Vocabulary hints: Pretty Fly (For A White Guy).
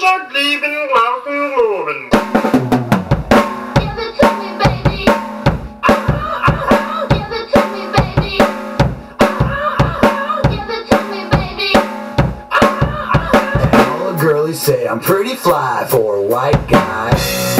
Don't leave and love and moving. Say I'm pretty fly for a white guy.